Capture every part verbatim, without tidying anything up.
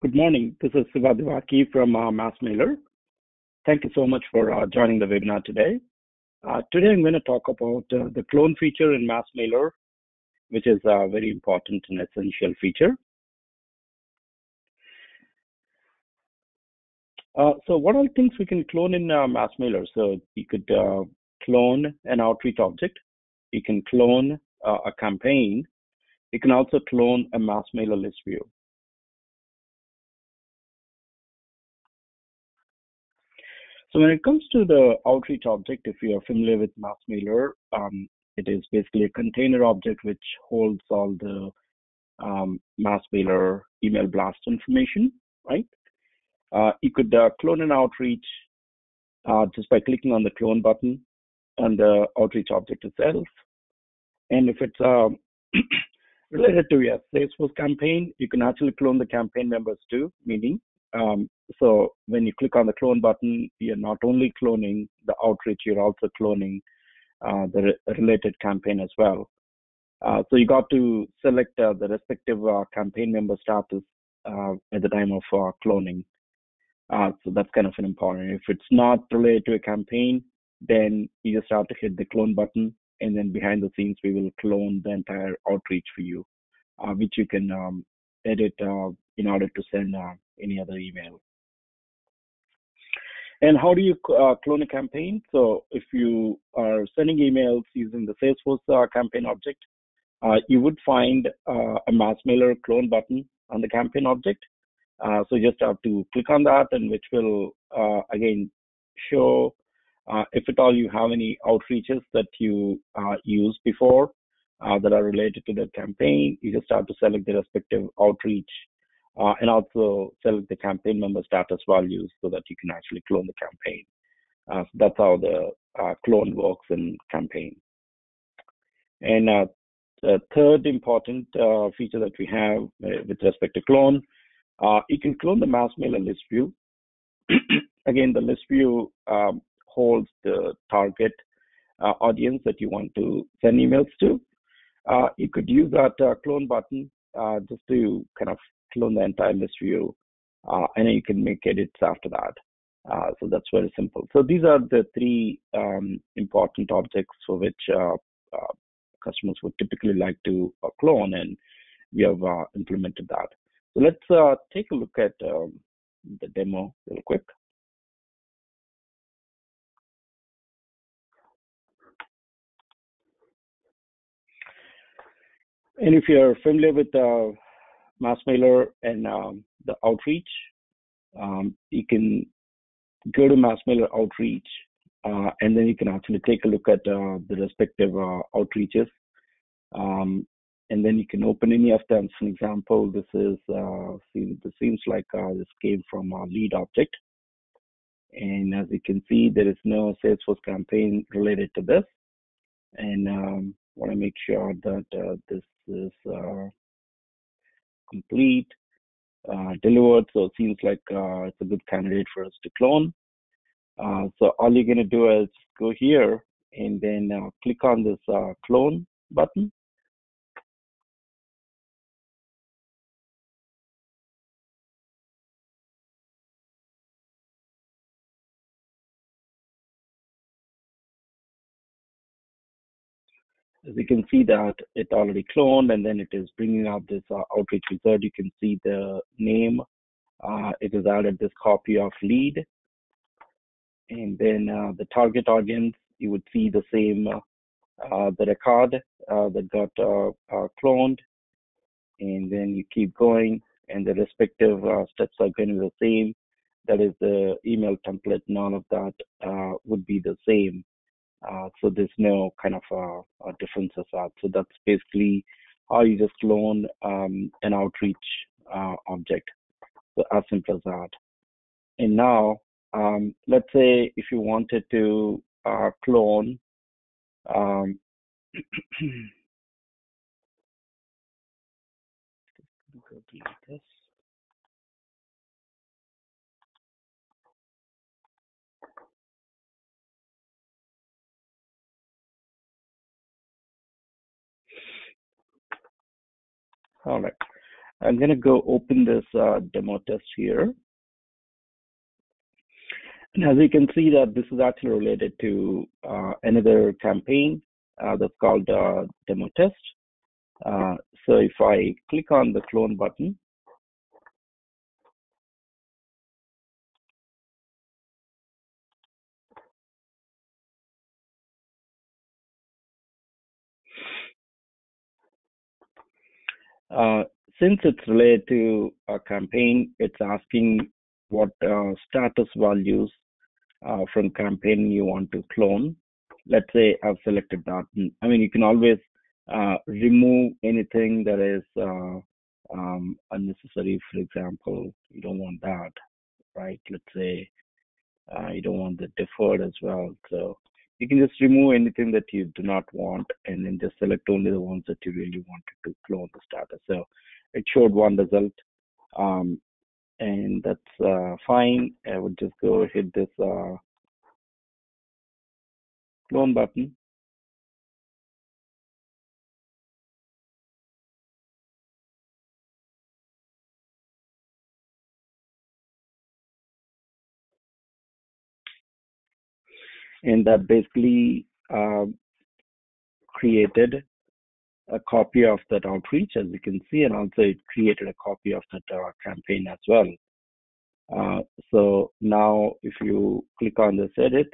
Good morning. This is Sivadhwaki from uh, MassMailer. Thank you so much for uh, joining the webinar today. Uh, today I'm going to talk about uh, the clone feature in MassMailer, which is a very important and essential feature. Uh, so what are things we can clone in uh, MassMailer? So you could uh, clone an outreach object. You can clone uh, a campaign. You can also clone a MassMailer list view. So when it comes to the outreach object, if you are familiar with MassMailer, um, it is basically a container object which holds all the um, MassMailer email blast information, right? Uh, you could uh, clone an outreach uh, just by clicking on the clone button on the outreach object itself. And if it's uh, related to your Salesforce campaign, you can actually clone the campaign members too, meaning Um, so when you click on the clone button, you're not only cloning the outreach, you're also cloning uh, the re related campaign as well. Uh, so you got to select uh, the respective uh, campaign member status uh, at the time of uh, cloning. Uh, so that's kind of an important. If it's not related to a campaign, then you just have to hit the clone button, and then behind the scenes, we will clone the entire outreach for you, uh, which you can um, edit uh, in order to send uh, any other email. And how do you uh, clone a campaign? So if you are sending emails using the Salesforce uh, campaign object, uh, you would find uh, a MassMailer clone button on the campaign object. Uh, so you just have to click on that, and which will uh, again show uh, if at all you have any outreaches that you uh, used before uh, that are related to the campaign. You just have to select the respective outreach. Uh, and also select the campaign member status values so that you can actually clone the campaign. Uh, so that's how the uh, clone works in campaign. And uh, the third important uh, feature that we have uh, with respect to clone, uh, you can clone the MassMailer list view. Again, the list view um, holds the target uh, audience that you want to send emails to. Uh, you could use that uh, clone button uh, just to kind of clone the entire list view, uh, and then you can make edits after that. Uh, so that's very simple. So these are the three um, important objects for which uh, uh, customers would typically like to uh, clone, and we have uh, implemented that. So let's uh, take a look at um, the demo real quick. And if you're familiar with uh, MassMailer and um, the outreach, um, you can go to MassMailer Outreach, uh, and then you can actually take a look at uh, the respective uh, outreaches, um, and then you can open any of them. For example, this is uh, see, this seems like uh, this came from our lead object, and as you can see, there is no Salesforce campaign related to this. And um, want to make sure that uh, this is uh, complete, uh, delivered, so it seems like uh, it's a good candidate for us to clone. Uh, so all you're going to do is go here and then uh, click on this uh, clone button. As you can see that it already cloned, and then it is bringing up this uh, outreach wizard. You can see the name. Uh, it has added this copy of lead. And then uh, the target audience, you would see the same, uh, the record uh, that got uh, uh, cloned. And then you keep going, and the respective uh, steps are going to be the same. That is the email template, none of that uh, would be the same. Uh, so there's no kind of uh, uh, differences out. So that's basically how you just clone um, an outreach uh, object. So as simple as that. And now, um, let's say if you wanted to uh, clone, um, All right. I'm going to go open this uh, demo test here. And as you can see that this is actually related to uh, another campaign uh, that's called uh, demo test. Uh, so if I click on the clone button, uh, since it's related to a campaign, it's asking what uh, status values uh, from campaign you want to clone. Let's say I've selected that. I mean, you can always uh, remove anything that is uh, um, unnecessary. For example, you don't want that, right? Let's say uh, you don't want the deferred as well. So you can just remove anything that you do not want and then just select only the ones that you really wanted to clone the status. So it showed one result, um, and that's uh, fine. I would just go hit this uh, clone button. And that basically uh, created a copy of that outreach, as you can see, and also it created a copy of that uh, campaign as well. Uh, so now if you click on this edit,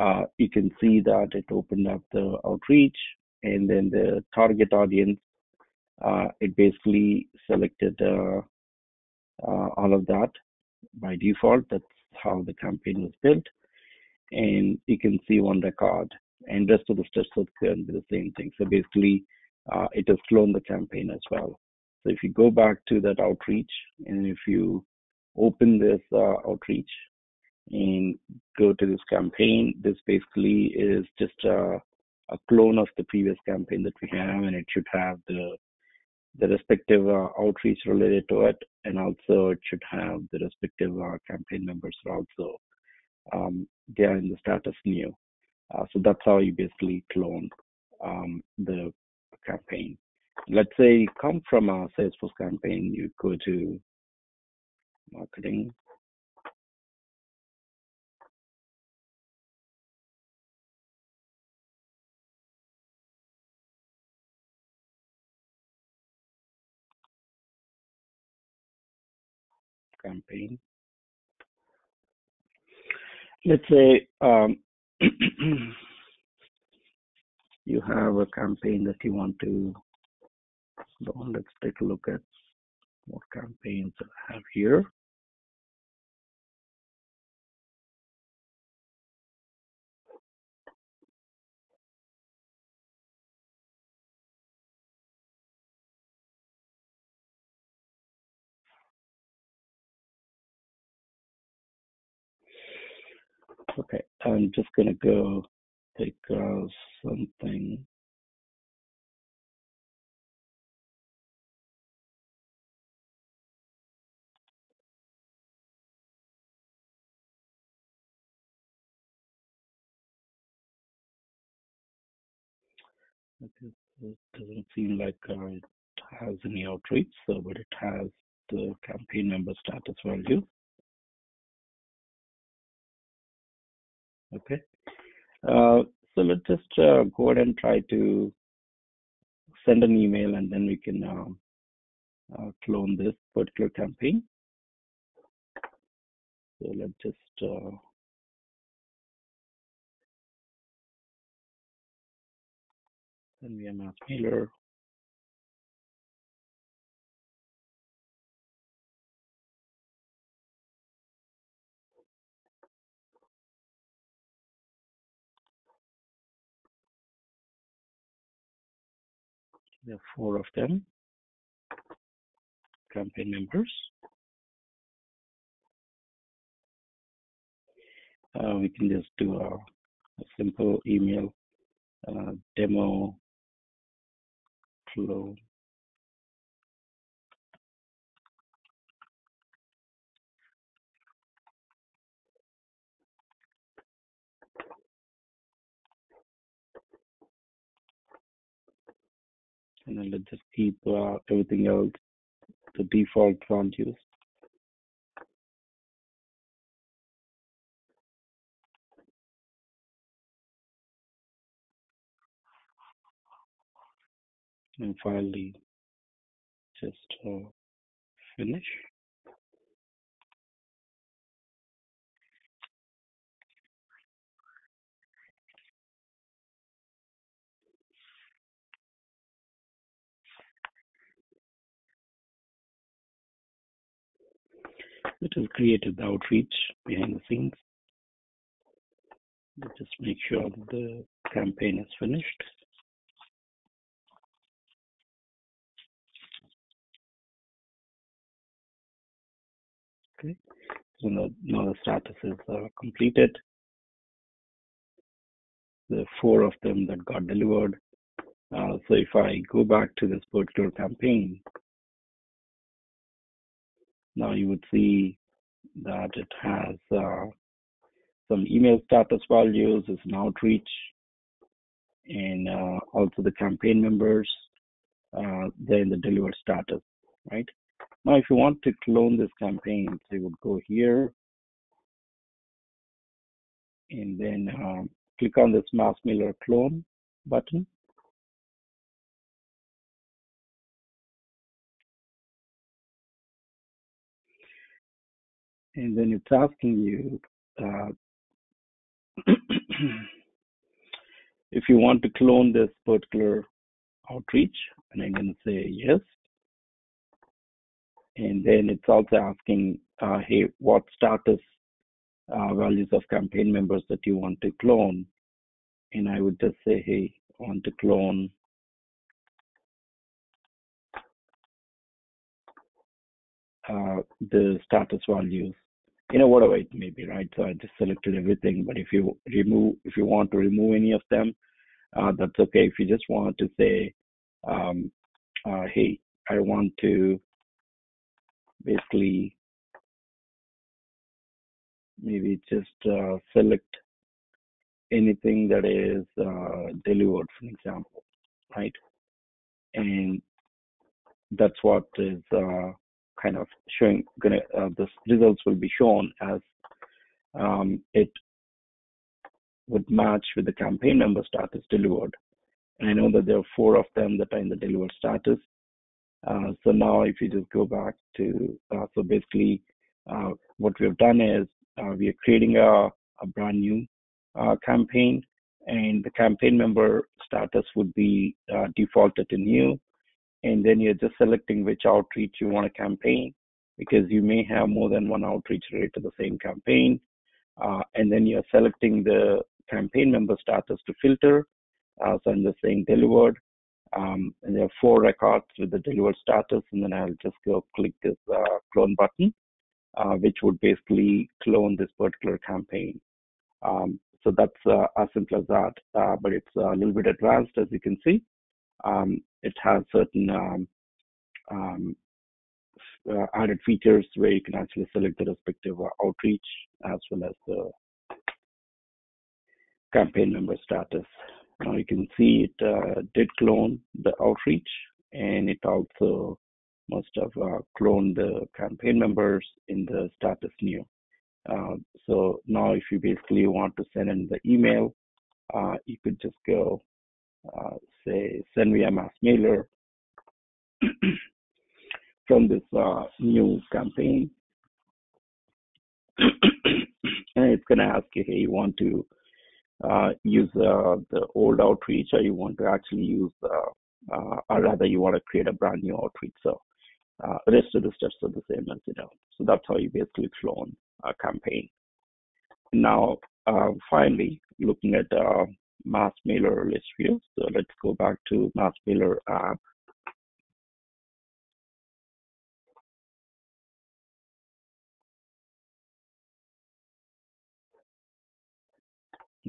uh, you can see that it opened up the outreach and then the target audience. Uh, it basically selected uh, uh, all of that by default. That's how the campaign was built. And you can see one record, and rest of the steps are going to be the same thing. So basically, uh, it has cloned the campaign as well. So if you go back to that outreach, and if you open this uh, outreach and go to this campaign, this basically is just uh, a clone of the previous campaign that we have, and it should have the the respective uh, outreach related to it, and also it should have the respective uh, campaign members are also um, they are in the status new. Uh, so that's how you basically clone um, the campaign. Let's say you come from a Salesforce campaign, you go to marketing. Campaign. Let's say um, you have a campaign that you want to run. Let's take a look at what campaigns I have here. Okay, I'm just gonna go take uh, something. Okay, it doesn't seem like uh, it has any outreach, so but it has the campaign member status value. Okay, uh, so let's just uh, go ahead and try to send an email, and then we can uh, uh, clone this particular campaign. So let's just uh, send me a MassMailer. There are four of them, campaign members. Uh, we can just do a, a simple email uh, demo clone. and then let's just keep uh, everything else the default font use. And finally, just uh, finish. It has created the outreach behind the scenes. Let's just make sure that the campaign is finished. Okay, so now, now the status is uh, completed. There are four of them that got delivered. Uh, so if I go back to this particular campaign, now you would see that it has uh, some email status values, it's an outreach, and uh, also the campaign members, uh, then the delivered status, right? Now, if you want to clone this campaign, so you would go here, and then um, click on this MassMailer Clone button. And then it's asking you uh, if you want to clone this particular outreach, and I'm going to say yes. And then it's also asking, uh, hey, what status uh, values of campaign members that you want to clone? And I would just say, hey, I want to clone uh, the status values. You know, whatever it may be, right? So I just selected everything, but if you remove, if you want to remove any of them, uh, that's okay. If you just want to say, um, uh, hey, I want to basically maybe just uh, select anything that is uh, delivered, for example, right? And that's what is uh, kind of showing, gonna uh, the results will be shown as um, it would match with the campaign member status delivered. And I know that there are four of them that are in the delivered status. Uh, so now if you just go back to, uh, so basically uh, what we've done is uh, we are creating a, a brand new uh, campaign, and the campaign member status would be uh, defaulted to new. And then you're just selecting which outreach you want to campaign, because you may have more than one outreach related to the same campaign. Uh, and then you're selecting the campaign member status to filter. Uh, so I'm just saying delivered. Um, and there are four records with the delivered status, and then I'll just go click this uh, clone button, uh, which would basically clone this particular campaign. Um, so that's uh, as simple as that, uh, but it's a little bit advanced, as you can see. Um, it has certain um, um, uh, added features where you can actually select the respective uh, outreach as well as the campaign member status. Now you can see it uh, did clone the outreach, and it also must have uh, cloned the campaign members in the status new. Uh, so now if you basically want to send in the email, uh, you could just go uh, say send me a mass mailer from this uh, new campaign, and it's going to ask you, hey, you want to Uh, use uh, the old outreach, or you want to actually use, uh, uh, or rather you want to create a brand new outreach. So uh, rest of the steps are the same as you know. So that's how you basically clone a campaign. Now, uh, finally, looking at uh, MassMailer List View. So let's go back to MassMailer app.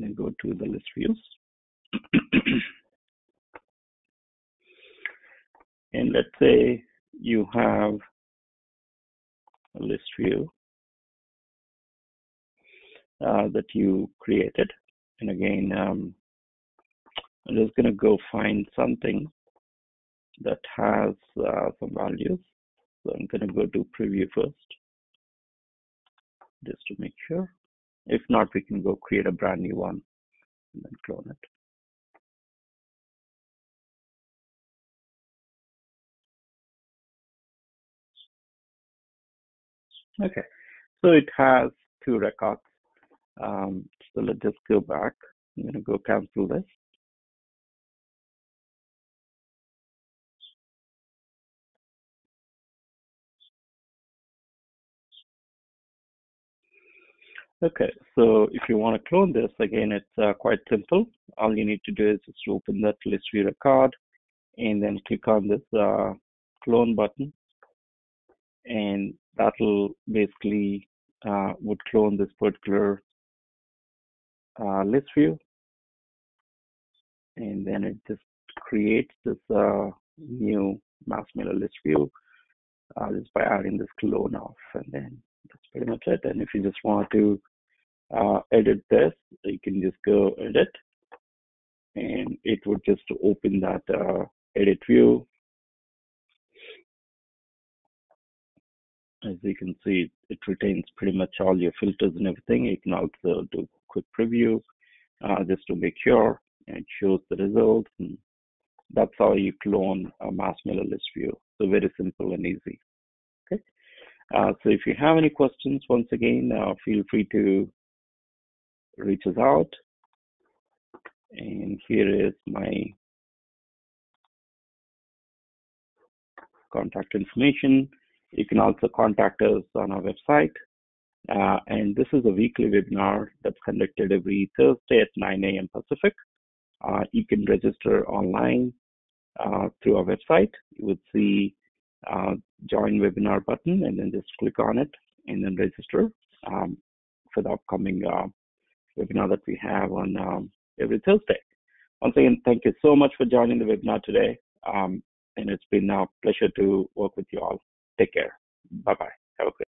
And go to the list views and let's say you have a list view uh, that you created, and again um, I'm just going to go find something that has uh, some values. So I'm going to go to preview first, just to make sure. If not, we can go create a brand new one and then clone it. Okay, so it has two records. Um, so let's just go back. I'm going to go cancel this. Okay, so if you want to clone this, again, it's uh, quite simple. All you need to do is just open that list view record and then click on this uh, clone button. And that'll basically uh, would clone this particular uh, list view. And then it just creates this uh, new MassMailer list view uh, just by adding this clone off. And then that's pretty much it. And if you just want to uh, edit this, you can just go edit, and it would just open that uh, edit view. As you can see, it retains pretty much all your filters and everything. You can also do a quick preview uh, just to make sure, and it shows the results. And that's how you clone a MassMailer list view. So very simple and easy. Okay. Uh, so if you have any questions, once again, uh, feel free to reach us out. And here is my contact information. You can also contact us on our website. Uh, and this is a weekly webinar that's conducted every Thursday at nine A M Pacific. Uh, you can register online uh, through our website. You would see Uh, join webinar button, and then just click on it and then register um, for the upcoming uh, webinar that we have on um, every Thursday. Once again, thank you so much for joining the webinar today, um, and it's been a pleasure to work with you all. Take care. Bye-bye. Have a great day.